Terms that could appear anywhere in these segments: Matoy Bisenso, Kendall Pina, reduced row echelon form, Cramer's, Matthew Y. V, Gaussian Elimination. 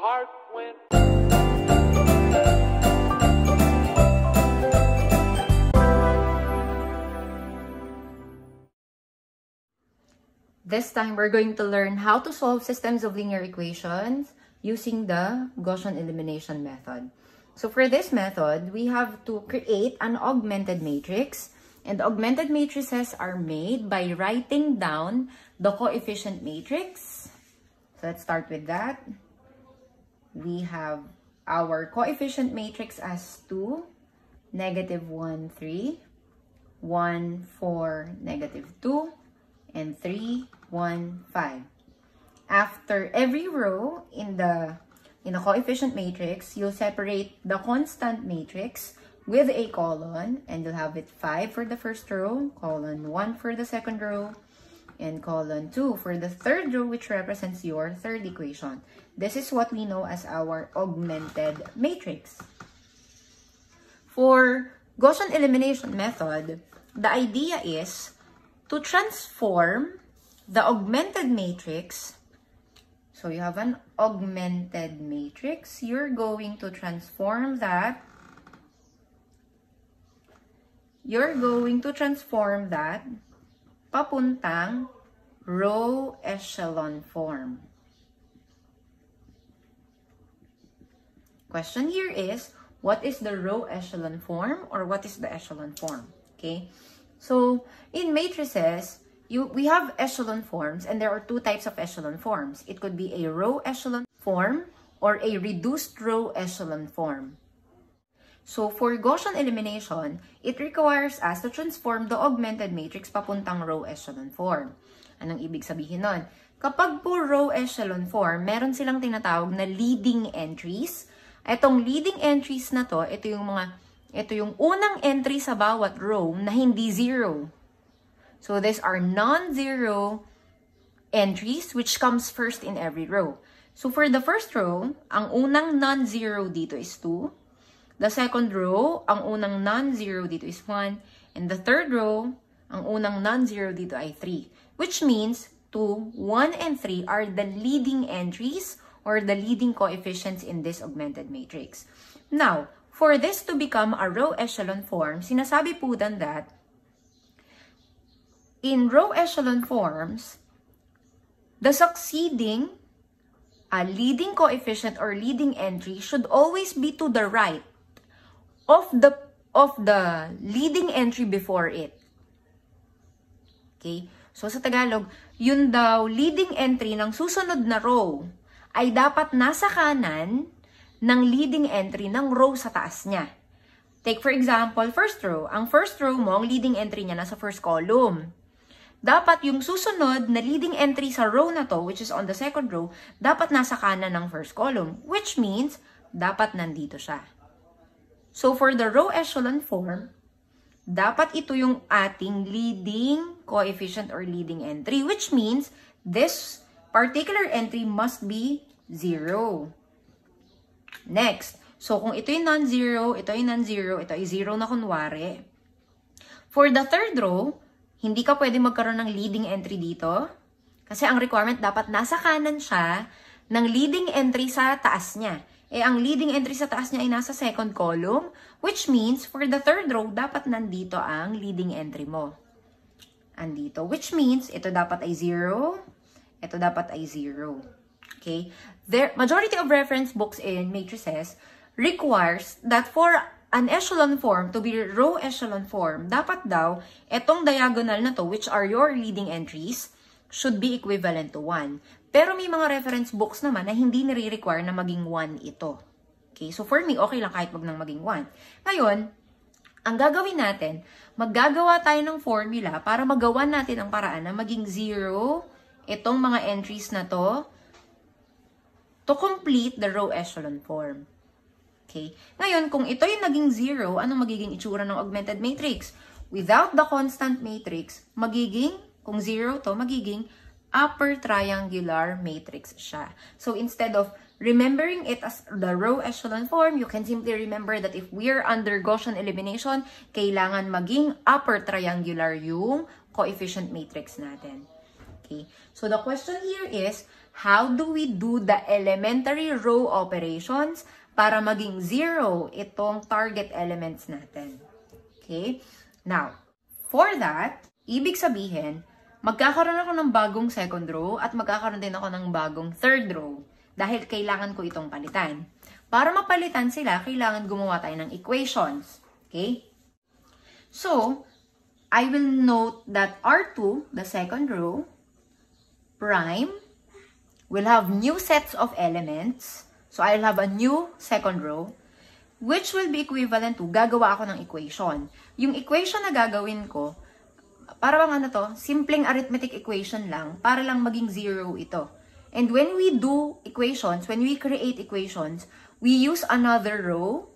heart went. This time, we're going to learn how to solve systems of linear equations using the Gaussian elimination method. So for this method, we have to create an augmented matrix. And augmented matrices are made by writing down the coefficient matrix. So let's start with that. We have our coefficient matrix as 2, negative 1, 3, 1, 4, negative 2, and 3, 1, 5. After every row in the coefficient matrix, you'll separate the constant matrix with a colon, and you'll have it 5 for the first row, colon 1 for the second row, and colon 2 for the third row, which represents your third equation. This is what we know as our augmented matrix. For Gaussian elimination method, the idea is to transform the augmented matrix. So you have an augmented matrix. You're going to transform that. You're going to transform that papuntang row echelon form. Question here is, what is the row echelon form, or what is the echelon form? Okay, so in matrices, we have echelon forms, and there are two types of echelon forms. It could be a row echelon form or a reduced row echelon form. So, for Gaussian elimination, it requires us to transform the augmented matrix papuntang row echelon form. Anong ibig sabihin nun? Kapag po row echelon form, meron silang tinatawag na leading entries. Itong leading entries na to, ito yung unang entry sa bawat row na hindi zero. So, these are non-zero entries which comes first in every row. So, for the first row, ang unang non-zero dito is 2. The second row, ang unang non-zero dito is 1. And the third row, ang unang non-zero dito ay 3. Which means 2, 1, and 3 are the leading entries or the leading coefficients in this augmented matrix. Now, for this to become a row echelon form, sinasabi po dan that in row echelon forms, the succeeding leading coefficient or leading entry should always be to the right of the leading entry before it. Okay? So, sa Tagalog, yun daw leading entry ng susunod na row ay dapat nasa kanan ng leading entry ng row sa taas niya. Take for example, first row. Ang first row mo, ang leading entry niya nasa first column. Dapat yung susunod na leading entry sa row na to, which is on the second row, dapat nasa kanan ng first column. Which means, dapat nandito siya. So, for the row echelon form, dapat ito yung ating leading coefficient or leading entry, which means this particular entry must be 0. Next, so kung ito yung non-zero, ito yung non-zero, ito ay 0 na kunwari. For the third row, hindi ka pwede magkaroon ng leading entry dito kasi ang requirement dapat nasa kanan siya ng leading entry sa taas niya. Eh, ang leading entry sa taas niya ay nasa second column, which means for the third row, dapat nandito ang leading entry mo. Andito. Which means, ito dapat ay 0, ito dapat ay 0. Okay? The majority of reference books in matrices requires that for an echelon form to be row echelon form, dapat daw, itong diagonal na to, which are your leading entries, should be equivalent to 1. Pero may mga reference books naman na hindi nire-require na maging 1 ito. Okay, so for me, okay lang kahit wag nang maging 1. Ngayon, ang gagawin natin, maggagawa tayo ng formula para magawa natin ang paraan na maging 0 itong mga entries na to to complete the row echelon form. Okay, ngayon, kung ito yung naging 0, ano magiging itsura ng augmented matrix? Without the constant matrix, magiging, kung 0 to, magiging upper triangular matrix siya. So, instead of remembering it as the row echelon form, you can simply remember that if we're under Gaussian elimination, kailangan maging upper triangular yung coefficient matrix natin. directly. So the question here is, how do we do the elementary row operations para maging zero itong target elements natin? Okay? Now, for that, ibig sabihin, magkakaroon ako ng bagong second row at magkakaroon din ako ng bagong third row dahil kailangan ko itong palitan. Para mapalitan sila, kailangan gumawa tayo ng equations. Okay? So, I will note that R2, the second row, prime, will have new sets of elements. So, I'll have a new second row, which will be equivalent to, gagawa ako ng equation. Yung equation na gagawin ko, para bang ano to, simpleng arithmetic equation lang, para lang maging zero ito. And when we do equations, when we create equations, we use another row.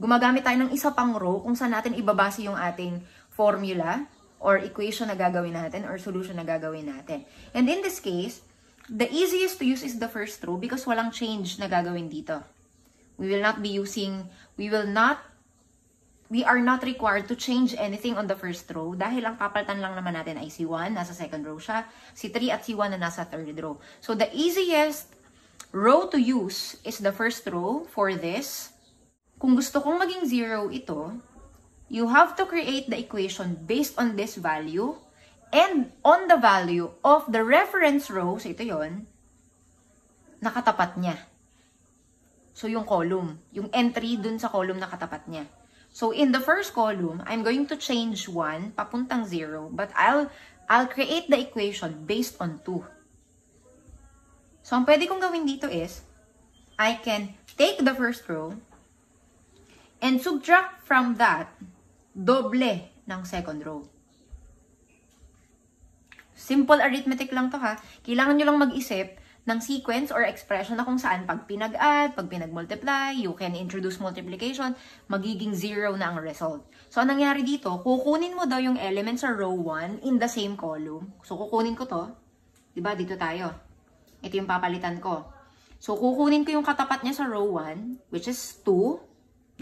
Gumagamit tayo ng isa pang row kung saan natin ibabase yung ating formula or equation na gagawin natin or solution na gagawin natin. And in this case, the easiest to use is the first row because walang change na gagawin dito. We are not required to change anything on the first row dahil ang papalitan lang naman natin ay si 1, nasa second row siya, si 3 at si 1 na nasa third row. So the easiest row to use is the first row for this. Kung gusto kong maging zero ito, you have to create the equation based on this value and on the value of the reference row, so ito yun, nakatapat niya. So yung column, yung entry dun sa column nakatapat niya. So in the first column, I'm going to change 1 papuntang 0, but I'll create the equation based on 2. So ang pwede kong gawin dito is, I can take the first row and subtract from that doble ng second row. Simple arithmetic lang to ha. Kailangan nyo lang mag-isip ng sequence or expression na kung saan pag pinag-add, pag pinag-multiply, you can introduce multiplication, magiging zero na ang result. So, anong nangyari dito? Kukunin mo daw yung elements sa row 1 in the same column. So, kukunin ko to. Diba? Dito tayo. Ito yung papalitan ko. So, kukunin ko yung katapat niya sa row 1, which is 2.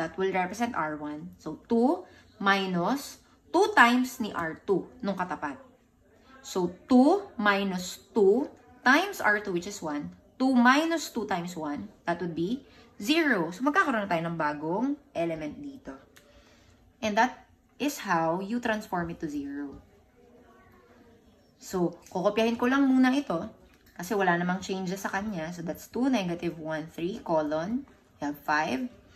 That will represent R1. So, 2 minus 2 times ni R2 nung katapat. So, 2 minus 2 times R2, which is 1, 2 minus 2 times 1, that would be 0. So, magkakaroon na tayo ng bagong element dito. And that is how you transform it to 0. So, kukopyahin ko lang muna ito, kasi wala namang changes sa kanya. So, that's 2, negative 1, 3, colon, you have 5.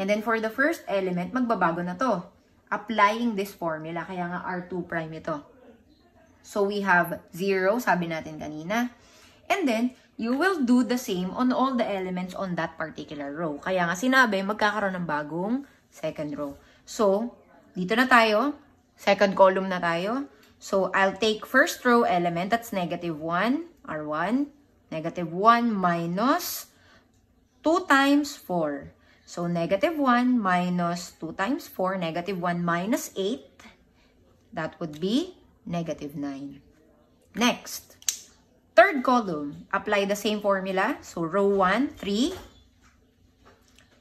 And then, for the first element, magbabago na to. Applying this formula, kaya nga R2 prime ito. So, we have 0, sabi natin kanina. And then, you will do the same on all the elements on that particular row. Kaya nga sinabi, magkakaroon ng bagong second row. So, dito na tayo. Second column na tayo. So, I'll take first row element. That's negative 1, R1. Negative 1 minus 2 times 4. So, negative 1 minus 2 times 4. Negative 1 minus 8. That would be negative 9. Next. Third column, apply the same formula. So, row 1, 3,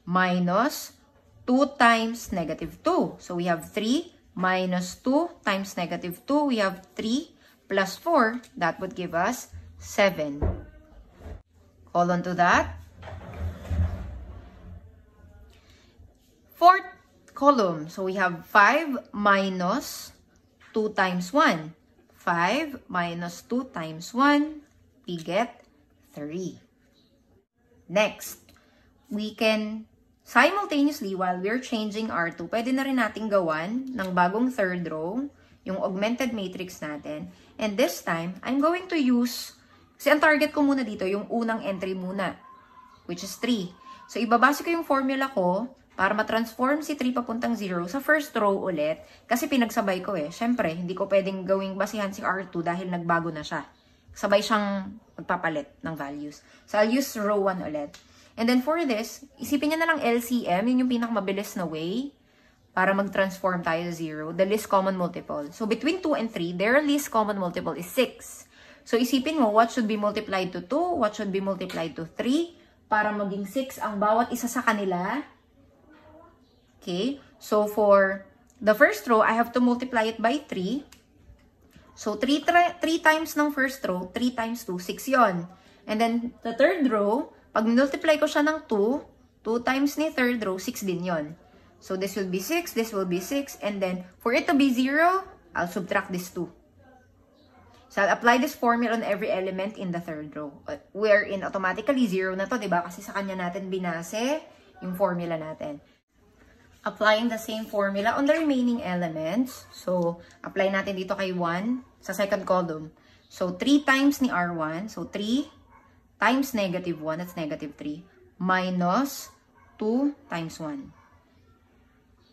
minus 2 times negative 2. So, we have 3 minus 2 times negative 2. We have 3 plus 4. That would give us 7. Colon to that. Fourth column. So, we have 5 minus 2 times 1. 5 minus 2 times 1, we get 3. Next, we can simultaneously, while we're changing R2, pwede na rin natin gawan ng bagong third row, yung augmented matrix natin. And this time, I'm going to use, kasi ang target ko muna dito, yung unang entry muna, which is 3. So, ibabase ko yung formula ko para matransform si 3 papuntang 0 sa first row ulit. Kasi pinagsabay ko eh. Siyempre, hindi ko pwedeng gawing basihan si R2 dahil nagbago na siya. Sabay siyang magpapalit ng values. So, I'll use row 1 ulit. And then for this, isipin niya na lang LCM. Yun yung pinakamabilis na way para mag-transform tayo sa 0. The least common multiple. So, between 2 and 3, their least common multiple is 6. So, isipin mo, what should be multiplied to 2? What should be multiplied to 3? Para maging 6 ang bawat isa sa kanila. Okay, so for the first row, I have to multiply it by 3. So, 3 times ng first row, 3 times 2, 6 yon. And then, the third row, pag multiply ko siya ng 2, 2 times ni third row, 6 din yon. So, this will be 6, this will be 6. And then, for it to be 0, I'll subtract this 2. So, I'll apply this formula on every element in the third row. Wherein, automatically, 0 na to, diba? Kasi sa kanya natin binase yung formula natin. Applying the same formula on the remaining elements. So, apply natin dito kay 1 sa second column. So, 3 times ni R1. So, 3 times negative 1. That's negative 3. Minus 2 times 1.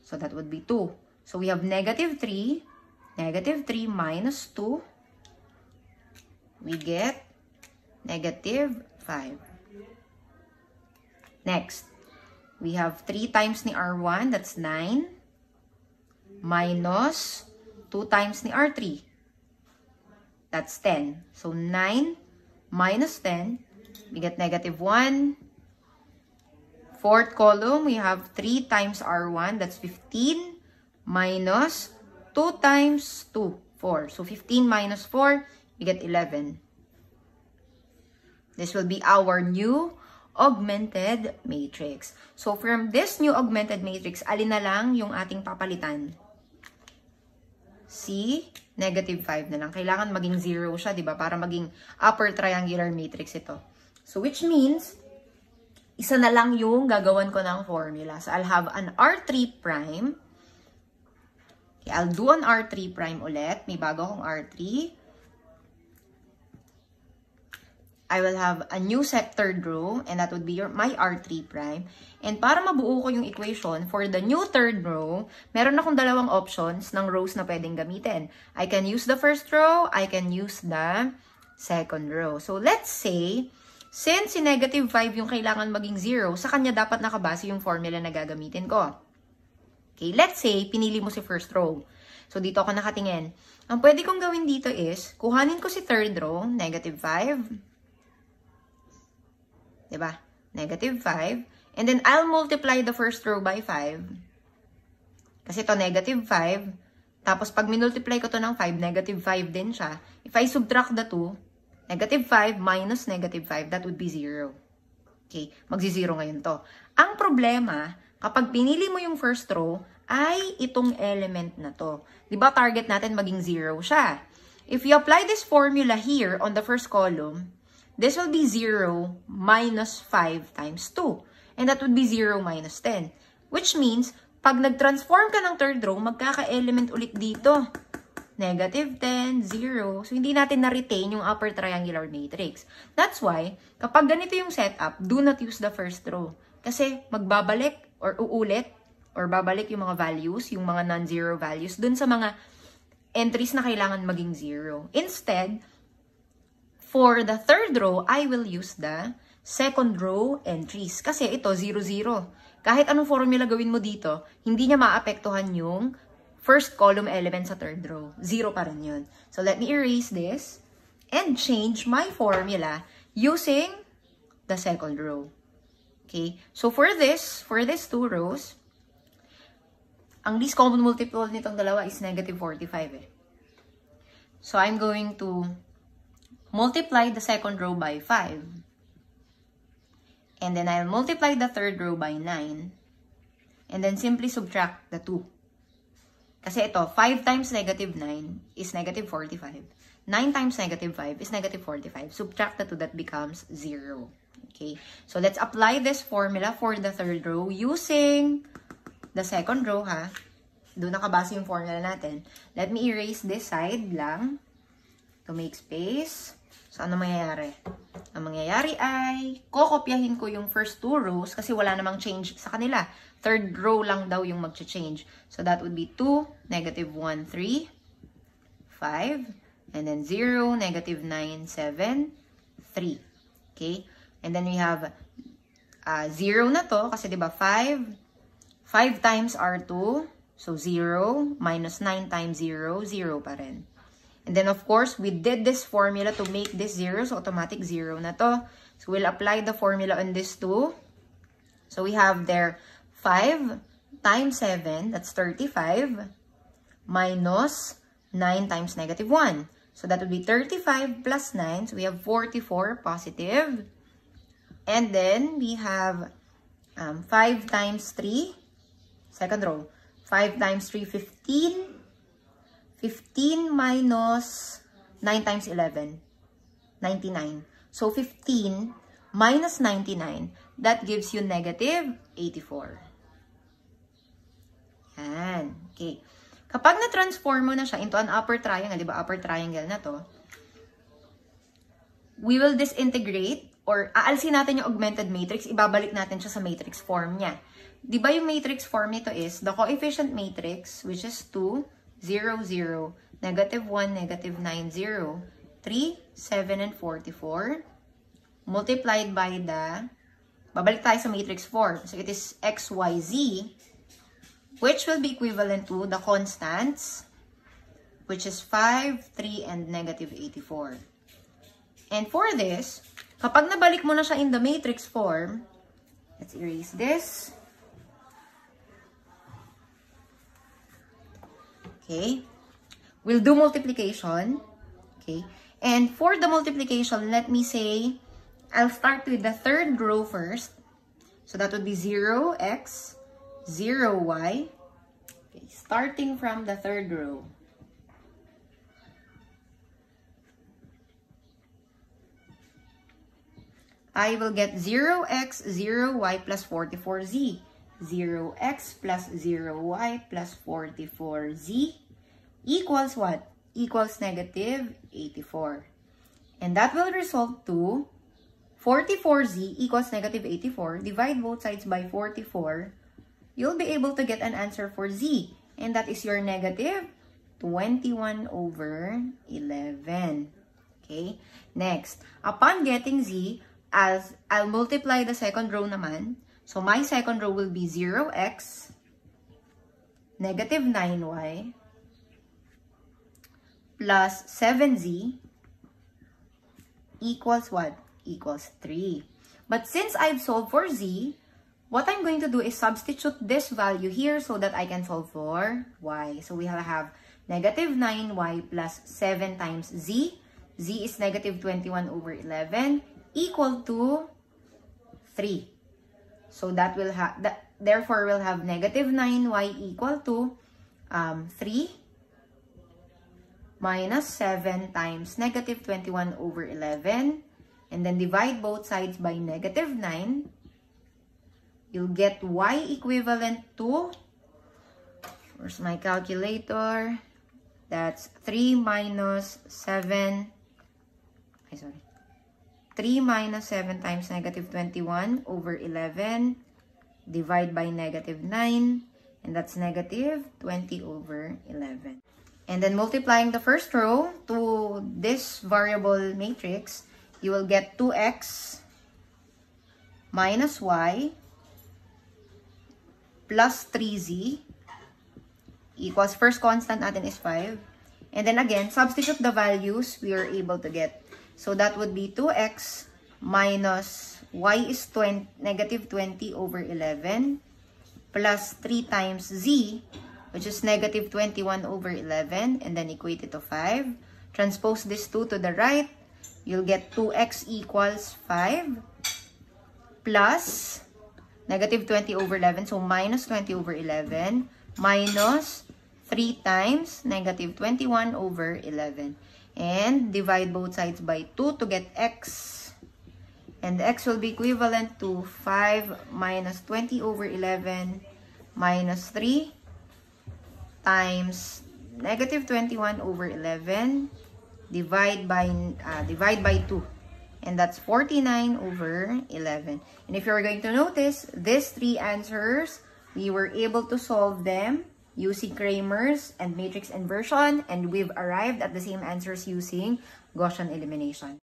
So, that would be 2. So, we have negative 3. Negative 3 minus 2. We get negative 5. Next. We have 3 times ni R1, that's 9, minus 2 times ni R3, that's 10. So, 9 minus 10, we get negative 1. Fourth column, we have 3 times R1, that's 15, minus 2 times 2, 4. So, 15 minus 4, we get 11. This will be our new augmented matrix. So, from this new augmented matrix, alin na lang yung ating papalitan? C, negative 5 na lang. Kailangan maging 0 siya, diba? Para maging upper triangular matrix ito. So, which means, isa na lang yung gagawan ko ng formula. So, I'll have an R3 prime. Okay, I'll do an R3 prime ulit. May bago akong R3. I will have a new set third row, and that would be my R3 prime. And para mabuo ko yung equation, for the new third row, meron akong dalawang options ng rows na pwedeng gamitin. I can use the first row, I can use the second row. So, let's say, since si negative 5 yung kailangan maging 0, sa kanya dapat nakabase yung formula na gagamitin ko. Okay, let's say, pinili mo si first row. So, dito ako nakatingin. Ang pwede kong gawin dito is, kuhanin ko si third row, negative 5, diba? Negative 5. And then, I'll multiply the first row by 5. Kasi ito, negative 5. Tapos, pag minultiply ko to ng 5, negative 5 din siya. If I subtract the 2, negative 5 minus negative 5, that would be 0. Okay? Magsi-0 ngayon to. Ang problema, kapag pinili mo yung first row, ay itong element na to. Diba, target natin maging 0 siya. If you apply this formula here on the first column, this will be 0 minus 5 times 2. And that would be 0 minus 10. Which means, pag nag-transform ka ng third row, magkaka-element ulit dito. Negative 10, 0. So, hindi natin na-retain yung upper triangular matrix. That's why, kapag ganito yung setup, do not use the first row. Kasi magbabalik or uulit or babalik yung mga values, yung mga non-zero values, dun sa mga entries na kailangan maging 0. Instead, for the third row, I will use the second row entries. Kasi ito, 0, 0. Kahit anong formula gawin mo dito, hindi niya maapektuhan yung first column element sa third row. 0 pa rin yun. So, let me erase this and change my formula using the second row. Okay? So, for this two rows, ang least common multiple nitong dalawa is negative 45. Eh. So, I'm going to multiply the second row by 5. And then I'll multiply the third row by 9. And then simply subtract the 2. Kasi ito, 5 times negative 9 is negative 45. 9 times negative 5 is negative 45. Subtract the 2, that becomes 0. Okay? So, let's apply this formula for the third row using the second row, ha? Doon nakabase yung formula natin. Let me erase this side lang to make space. So, ano mangyayari? Ang mangyayari ay, kokopyahin ko yung first two rows kasi wala namang change sa kanila. Third row lang daw yung mag-change. So, that would be 2, negative 1, 3, 5, and then 0, negative 9, 7, 3. Okay? And then we have 0 na to kasi diba 5, 5 times R2, so 0, minus 9 times 0, 0 pa rin. And then, of course, we did this formula to make this 0. So, automatic 0 na to. So, we'll apply the formula on this 2. So, we have there 5 times 7, that's 35, minus 9 times negative 1. So that would be 35 plus 9. So we have 44 positive. And then we have 5 times 3. Second row. 5 times 3, 15. 15 minus 9 times 11. 99. So 15 minus 99. That gives you negative 84. Yan. Okay. Kapag na-transform mo na siya into an upper triangle, di ba? Upper triangle na to. We will disintegrate or aalsin natin yung augmented matrix. Ibabalik natin siya sa matrix form niya. Di ba yung matrix form nito is the coefficient matrix, which is 2, 0, 0, negative 1, negative 9, 0, 3, 7, and 44, multiplied by the, babalik tayo sa matrix form. So it is x, y, z, which will be equivalent to the constants, which is 5, 3, and negative 84. And for this, kapag nabalik mo na siya in the matrix form, let's erase this. Okay. We'll do multiplication. Okay. And for the multiplication, let me say, I'll start with the third row first. So that would be 0x. 0y, okay, starting from the third row. I will get 0x, 0y plus 44z, 0x plus 0y plus 44z equals what? Equals negative 84. And that will result to 44z equals negative 84. Divide both sides by 44. You'll be able to get an answer for Z. And that is your negative 21 over 11. Okay? Next, upon getting Z, I'll multiply the second row naman. So, my second row will be 0x, negative 9y, plus 7Z, equals what? Equals 3. But since I've solved for Z, what I'm going to do is substitute this value here so that I can solve for y. So we have negative 9y plus 7 times z. Z is negative 21 over 11 equal to 3. So that will have, therefore we'll have negative 9y equal to 3 minus 7 times negative 21 over 11. And then divide both sides by negative 9. You'll get y equivalent to, where's my calculator? That's 3 minus 7 times negative 21 over 11, divide by negative 9, and that's negative 20 over 11. And then multiplying the first row to this variable matrix, you will get 2x minus y plus 3z equals, first constant natin is 5. And then again, substitute the values we are able to get. So that would be 2x minus y is negative 20 over 11 plus 3 times z, which is negative 21 over 11, and then equate it to 5. Transpose this 2 to the right. You'll get 2x equals 5 plus negative 20 over 11, so minus 20 over 11, minus 3 times negative 21 over 11. And divide both sides by 2 to get x. And x will be equivalent to 5 minus 20 over 11, minus 3 times negative 21 over 11, divide by 2. And that's 49 over 11. And if you're going to notice, these three answers, we were able to solve them using Cramer's and matrix inversion. And we've arrived at the same answers using Gaussian elimination.